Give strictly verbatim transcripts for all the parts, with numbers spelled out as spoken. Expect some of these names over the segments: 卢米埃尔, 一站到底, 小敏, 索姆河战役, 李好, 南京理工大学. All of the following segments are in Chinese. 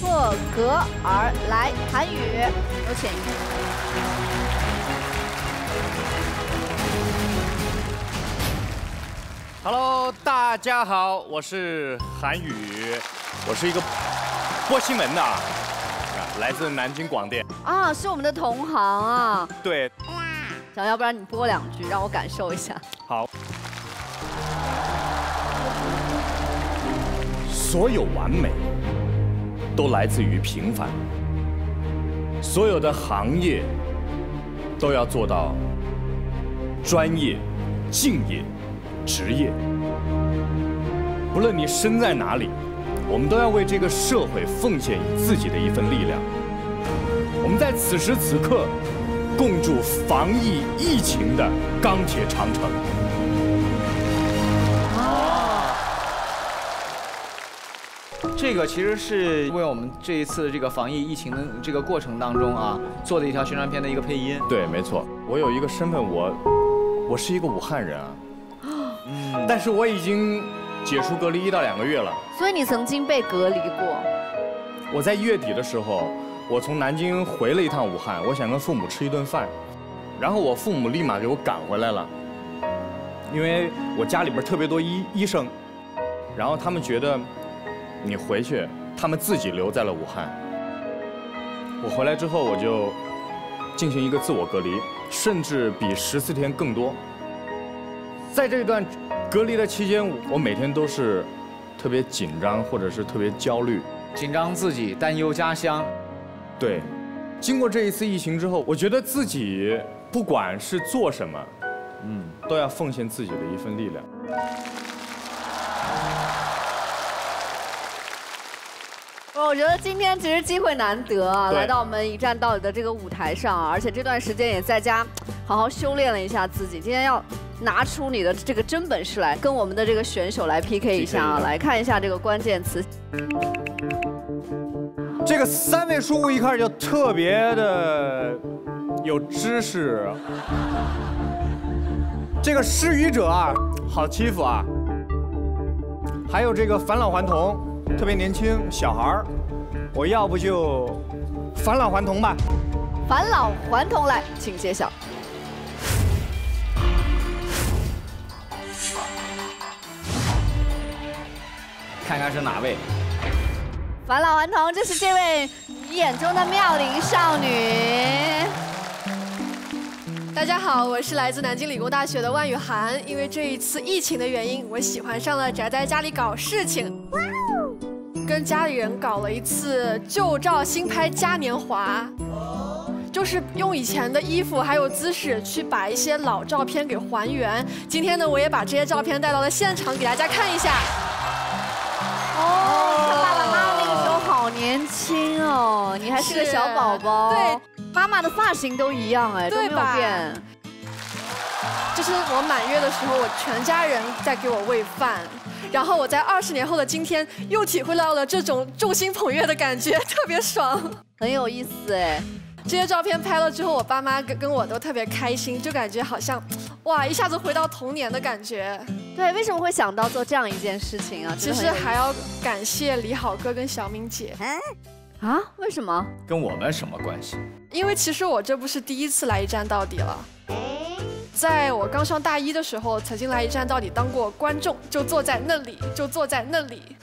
破格而来，韩语有潜语。Hello， 大家好，我是韩语，我是一个波西门的，来自南京广电。啊，是我们的同行啊。对。想要不然你播两句，让我感受一下。好。所有完美。 都来自于平凡。所有的行业都要做到专业、敬业、职业。不论你身在哪里，我们都要为这个社会奉献自己的一份力量。我们在此时此刻，共筑防疫疫情的钢铁长城。啊！ 这个其实是为我们这一次这个防疫疫情的这个过程当中啊，做的一条宣传片的一个配音。对，没错。我有一个身份，我我是一个武汉人啊，嗯，但是我已经解除隔离一到两个月了。所以你曾经被隔离过？我在月底的时候，我从南京回了一趟武汉，我想跟父母吃一顿饭，然后我父母立马给我赶回来了，因为我家里边特别多医医生，然后他们觉得。 你回去，他们自己留在了武汉。我回来之后，我就进行一个自我隔离，甚至比十四天更多。在这段隔离的期间，我每天都是特别紧张，或者是特别焦虑，紧张自己，担忧家乡。对，经过这一次疫情之后，我觉得自己不管是做什么，嗯，都要奉献自己的一份力量。 我觉得今天其实机会难得啊，来到我们一站到底的这个舞台上、啊，而且这段时间也在家好好修炼了一下自己。今天要拿出你的这个真本事来，跟我们的这个选手来 P K 一下啊，来看一下这个关键词。这个三位数一开始就特别的有知识。这个失语者啊，好欺负啊。还有这个返老还童。 特别年轻小孩儿，我要不就返老还童吧。返老还童来，请揭晓。看看是哪位？返老还童就是这位你眼中的妙龄少女。 大家好，我是来自南京理工大学的万雨涵。因为这一次疫情的原因，我喜欢上了宅在家里搞事情，跟家里人搞了一次旧照新拍嘉年华，就是用以前的衣服还有姿势去把一些老照片给还原。今天呢，我也把这些照片带到了现场给大家看一下。哦，看爸爸妈妈那个时候好年轻哦，你还是个小宝宝。对。 妈妈的发型都一样哎，对吧？就是我满月的时候，我全家人在给我喂饭，然后我在二十年后的今天又体会到了这种众星捧月的感觉，特别爽，很有意思哎。这些照片拍了之后，我爸妈跟跟我都特别开心，就感觉好像哇，一下子回到童年的感觉。对，为什么会想到做这样一件事情啊？其实还要感谢李好哥跟小敏姐。嗯 啊？为什么？跟我们什么关系？因为其实我这不是第一次来一站到底了，在我刚上大一的时候，曾经来一站到底当过观众，就坐在那里，就坐在那里。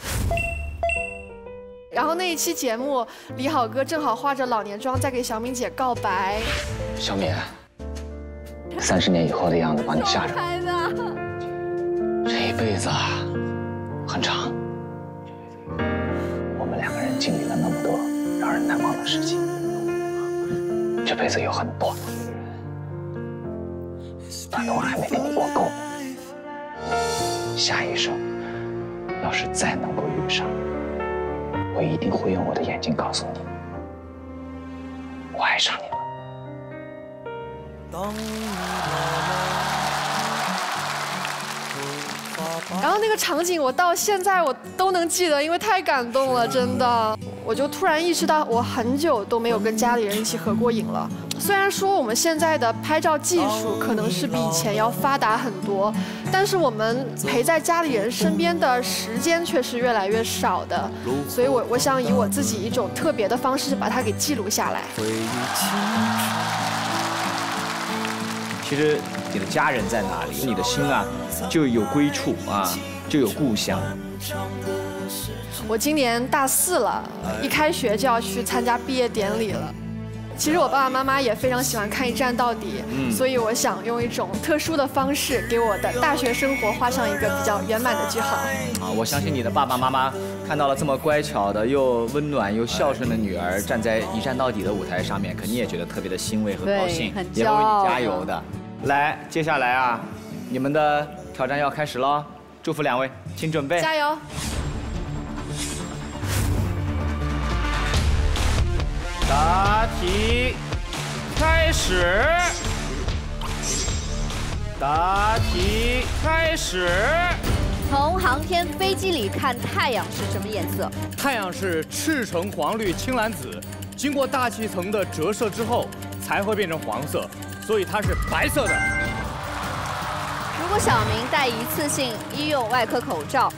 然后那一期节目，李好哥正好化着老年妆在给小敏姐告白。小敏，三十年以后的样子把你吓着了。这一辈子啊，很长。 两个人经历了那么多让人难忘的事情，这辈子有很多，反正我还没跟你过够。下一生，要是再能够遇上，我一定会用我的眼睛告诉你，我爱上你了。 然后那个场景，我到现在我都能记得，因为太感动了，真的。我就突然意识到，我很久都没有跟家里人一起合过影了，虽然说我们现在的拍照技术可能是比以前要发达很多，但是我们陪在家里人身边的时间却是越来越少的。所以我我想以我自己一种特别的方式把它给记录下来。其实你的家人在哪里，你的心啊就有归处啊，就有故乡。 我今年大四了，一开学就要去参加毕业典礼了。其实我爸爸妈妈也非常喜欢看《一站到底》，嗯，所以我想用一种特殊的方式，给我的大学生活画上一个比较圆满的句号。啊，我相信你的爸爸妈妈看到了这么乖巧的、又温暖又孝顺的女儿站在《一站到底》的舞台上面，肯定也觉得特别的欣慰和高兴，也会为你加油的。来，接下来啊，你们的挑战要开始了，祝福两位，请准备，加油！ 答题开始，答题开始。从航天飞机里看太阳是什么颜色？太阳是赤橙黄绿青蓝紫，经过大气层的折射之后才会变成黄色，所以它是白色的。如果小明戴一次性医用外科口罩，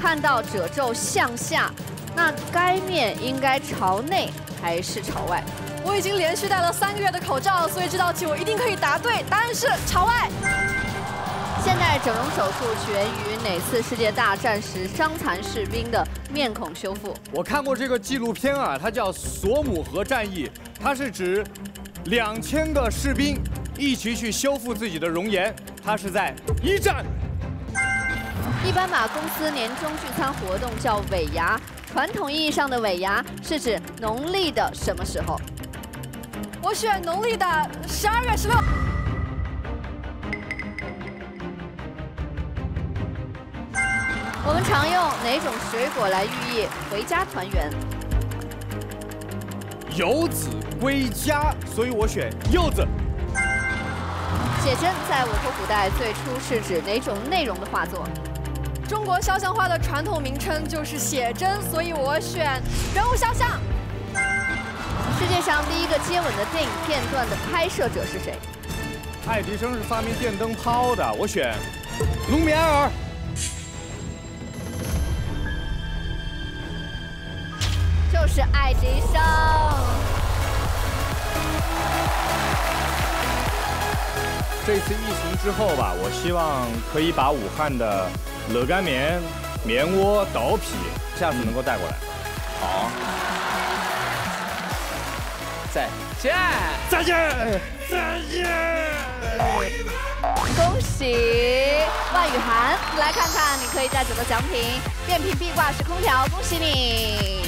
看到褶皱向下，那该面应该朝内 还是朝外？我已经连续戴了三个月的口罩，所以这道题我一定可以答对。答案是朝外。现代整容手术起源于哪次世界大战时伤残士兵的面孔修复？我看过这个纪录片啊，它叫《索姆河战役》，它是指两千个士兵一起去修复自己的容颜，它是在一战。一般把公司年终聚餐活动叫尾牙。 传统意义上的尾牙是指农历的什么时候？我选农历的十二月十六。我们常用哪种水果来寓意回家团圆？游子归家，所以我选柚子。写真在我国古代最初是指哪种内容的画作？ 中国肖像画的传统名称就是写真，所以我选人物肖像。世界上第一个接吻的电影片段的拍摄者是谁？爱迪生是发明电灯泡的，我选卢米埃尔。就是爱迪生。这次疫情之后吧，我希望可以把武汉的 鹅肝棉、棉窝、倒皮，下次能够带过来。好，再见，再见，再见！恭喜万雨涵，来看看你可以带走的奖品——变频壁挂式空调，恭喜你！